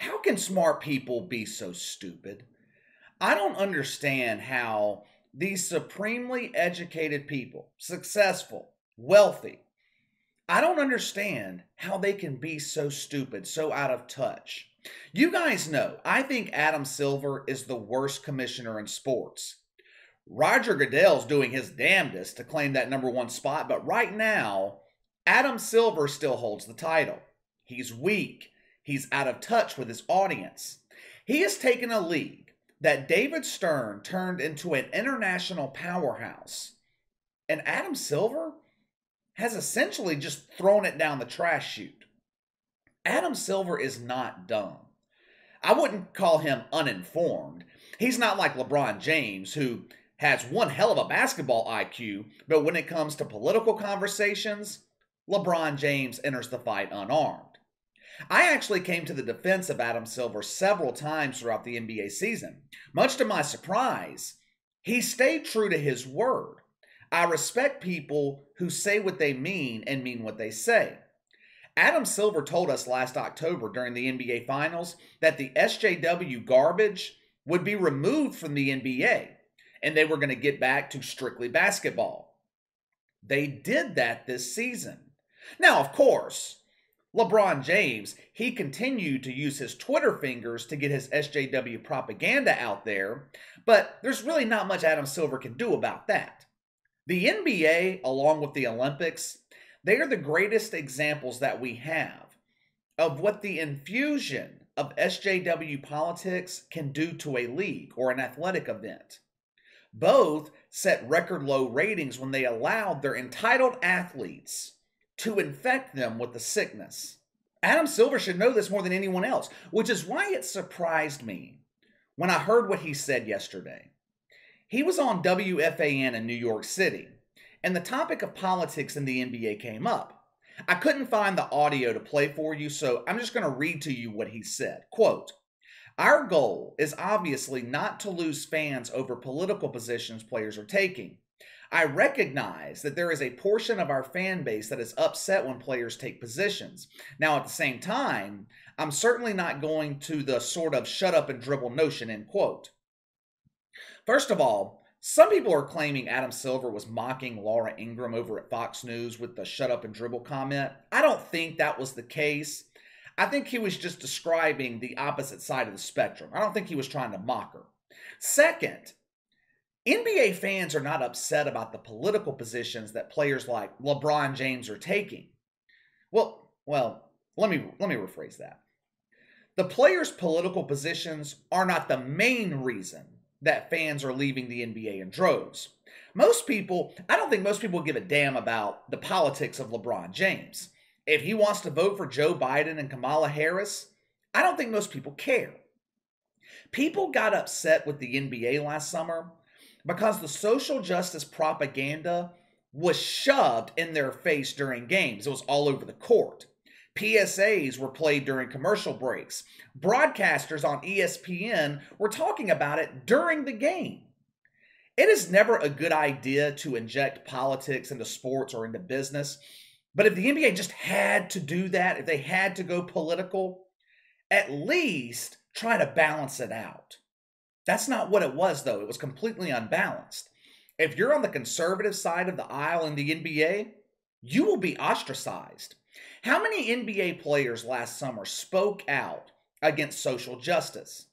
How can smart people be so stupid? I don't understand how these supremely educated people, successful, wealthy, I don't understand how they can be so stupid, so out of touch. You guys know, I think Adam Silver is the worst commissioner in sports. Roger Goodell's doing his damnedest to claim that #1 spot, but right now, Adam Silver still holds the title. He's weak. He's out of touch with his audience. He has taken a league that David Stern turned into an international powerhouse, and Adam Silver has essentially just thrown it down the trash chute. Adam Silver is not dumb. I wouldn't call him uninformed. He's not like LeBron James, who has one hell of a basketball IQ, but when it comes to political conversations, LeBron James enters the fight unarmed. I actually came to the defense of Adam Silver several times throughout the NBA season. Much to my surprise, he stayed true to his word. I respect people who say what they mean and mean what they say. Adam Silver told us last October during the NBA Finals that the SJW garbage would be removed from the NBA and they were going to get back to strictly basketball. They did that this season. Now, of course, LeBron James, he continued to use his Twitter fingers to get his SJW propaganda out there, but there's really not much Adam Silver can do about that. The NBA, along with the Olympics, they are the greatest examples that we have of what the infusion of SJW politics can do to a league or an athletic event. Both set record low ratings when they allowed their entitled athletes to infect them with the sickness. Adam Silver should know this more than anyone else, which is why it surprised me when I heard what he said yesterday. He was on WFAN in New York City, and the topic of politics in the NBA came up. I couldn't find the audio to play for you, so I'm just going to read to you what he said. Quote, "Our goal is obviously not to lose fans over political positions players are taking. I recognize that there is a portion of our fan base that is upset when players take positions. Now, at the same time, I'm certainly not going to the sort of shut up and dribble notion," end quote. First of all, some people are claiming Adam Silver was mocking Laura Ingram over at Fox News with the shut up and dribble comment. I don't think that was the case. I think he was just describing the opposite side of the spectrum. I don't think he was trying to mock her. Second, NBA fans are not upset about the political positions that players like LeBron James are taking. Well, let me rephrase that. The players' political positions are not the main reason that fans are leaving the NBA in droves. I don't think most people give a damn about the politics of LeBron James. If he wants to vote for Joe Biden and Kamala Harris, I don't think most people care. People got upset with the NBA last summer because the social justice propaganda was shoved in their face during games. It was all over the court. PSAs were played during commercial breaks. Broadcasters on ESPN were talking about it during the game. It is never a good idea to inject politics into sports or into business, but if the NBA just had to do that, if they had to go political, at least try to balance it out. That's not what it was, though. It was completely unbalanced. If you're on the conservative side of the aisle in the NBA, you will be ostracized. How many NBA players last summer spoke out against social justice?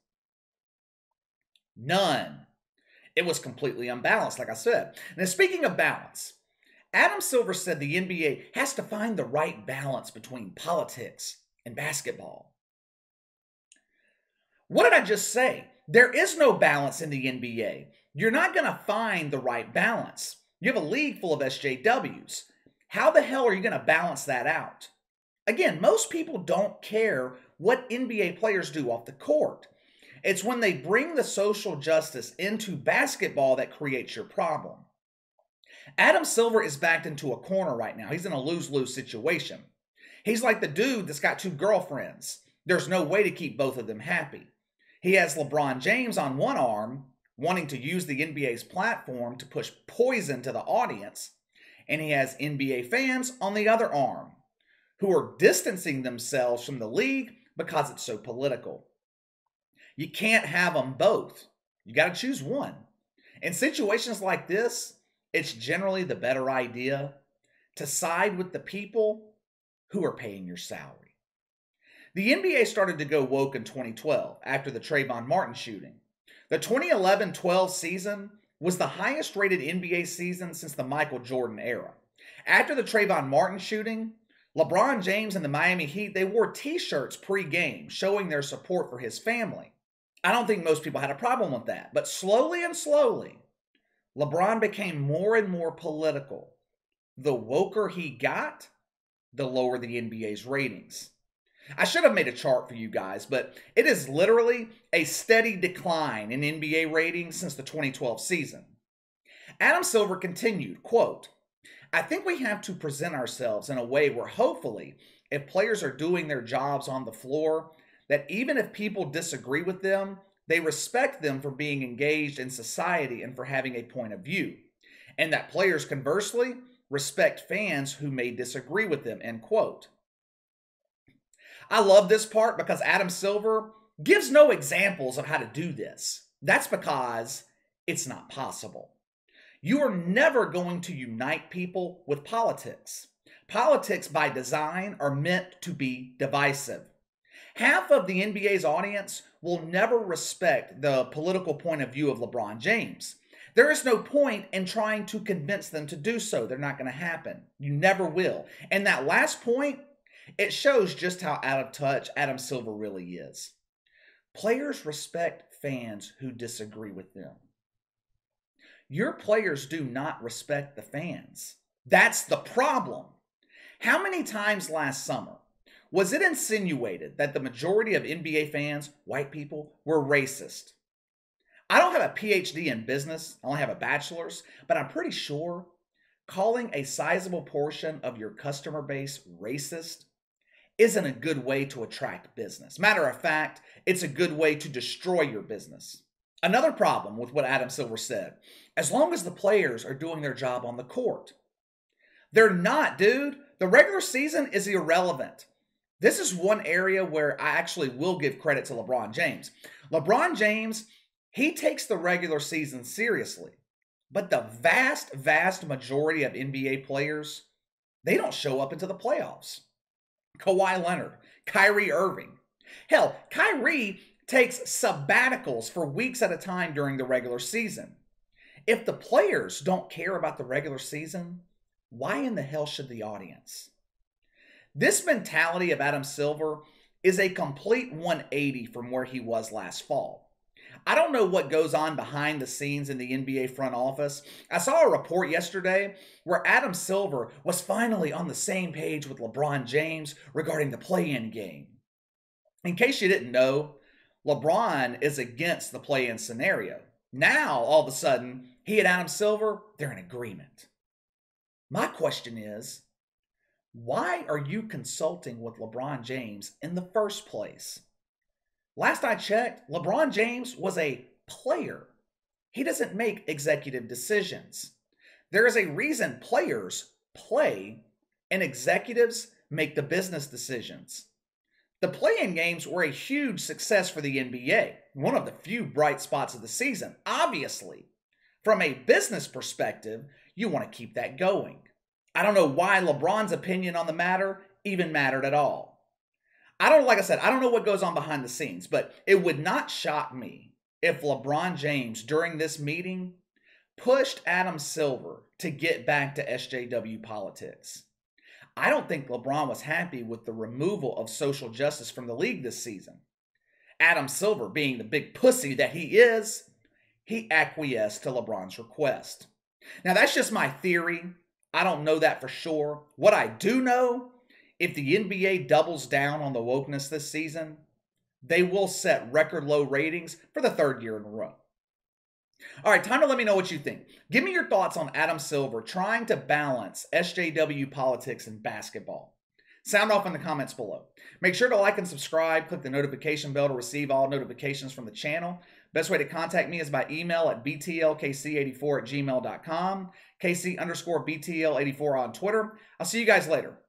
None. It was completely unbalanced, like I said. Now, speaking of balance, Adam Silver said the NBA has to find the right balance between politics and basketball. What did I just say? There is no balance in the NBA. You're not going to find the right balance. You have a league full of SJWs. How the hell are you going to balance that out? Again, most people don't care what NBA players do off the court. It's when they bring the social justice into basketball that creates your problem. Adam Silver is backed into a corner right now. He's in a lose-lose situation. He's like the dude that's got two girlfriends. There's no way to keep both of them happy. He has LeBron James on one arm, wanting to use the NBA's platform to push poison to the audience, and he has NBA fans on the other arm who are distancing themselves from the league because it's so political. You can't have them both. You got to choose one. In situations like this, it's generally the better idea to side with the people who are paying your salary. The NBA started to go woke in 2012 after the Trayvon Martin shooting. The 2011-12 season was the highest rated NBA season since the Michael Jordan era. After the Trayvon Martin shooting, LeBron James and the Miami Heat, they wore t-shirts pre-game showing their support for his family. I don't think most people had a problem with that, but slowly and slowly, LeBron became more and more political. The woker he got, the lower the NBA's ratings. I should have made a chart for you guys, but it is literally a steady decline in NBA ratings since the 2012 season. Adam Silver continued, quote, "I think we have to present ourselves in a way where hopefully if players are doing their jobs on the floor, that even if people disagree with them, they respect them for being engaged in society and for having a point of view. And that players, conversely, respect fans who may disagree with them," end quote. I love this part because Adam Silver gives no examples of how to do this. That's because it's not possible. You are never going to unite people with politics. Politics, by design, are meant to be divisive. Half of the NBA's audience will never respect the political point of view of LeBron James. There is no point in trying to convince them to do so. They're not going to happen. You never will. And that last point, it shows just how out of touch Adam Silver really is. Players respect fans who disagree with them. Your players do not respect the fans. That's the problem. How many times last summer was it insinuated that the majority of NBA fans, white people, were racist? I don't have a PhD in business. I only have a bachelor's, but I'm pretty sure calling a sizable portion of your customer base racist isn't a good way to attract business. Matter of fact, it's a good way to destroy your business. Another problem with what Adam Silver said, as long as the players are doing their job on the court. They're not, dude. The regular season is irrelevant. This is one area where I actually will give credit to LeBron James. LeBron James, he takes the regular season seriously, but the vast, vast majority of NBA players, they don't show up until the playoffs. Kawhi Leonard, Kyrie Irving. Hell, Kyrie takes sabbaticals for weeks at a time during the regular season. If the players don't care about the regular season, why in the hell should the audience? This mentality of Adam Silver is a complete 180 from where he was last fall. I don't know what goes on behind the scenes in the NBA front office. I saw a report yesterday where Adam Silver was finally on the same page with LeBron James regarding the play-in game. In case you didn't know, LeBron is against the play-in scenario. Now, all of a sudden, he and Adam Silver, they're in agreement. My question is, why are you consulting with LeBron James in the first place? Last I checked, LeBron James was a player. He doesn't make executive decisions. There is a reason players play and executives make the business decisions. The play-in games were a huge success for the NBA, one of the few bright spots of the season. Obviously, from a business perspective, you want to keep that going. I don't know why LeBron's opinion on the matter even mattered at all. I don't know what goes on behind the scenes, but it would not shock me if LeBron James, during this meeting, pushed Adam Silver to get back to SJW politics. I don't think LeBron was happy with the removal of social justice from the league this season. Adam Silver, being the big pussy that he is, he acquiesced to LeBron's request. Now, that's just my theory. I don't know that for sure. What I do know, if the NBA doubles down on the wokeness this season, they will set record low ratings for the third year in a row. All right, time to let me know what you think. Give me your thoughts on Adam Silver trying to balance SJW politics and basketball. Sound off in the comments below. Make sure to like and subscribe. Click the notification bell to receive all notifications from the channel. Best way to contact me is by email at btlkc84@gmail.com, kc_btl84 on Twitter. I'll see you guys later.